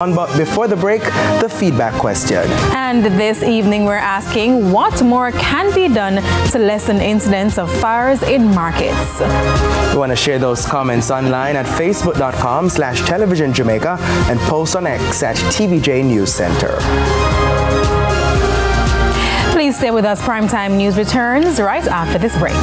But before the break, the feedback question. And this evening we're asking, what more can be done to lessen incidents of fires in markets? We want to share those comments online at facebook.com/television Jamaica and post on X at TVJ News Center. Please stay with us. Primetime News returns right after this break.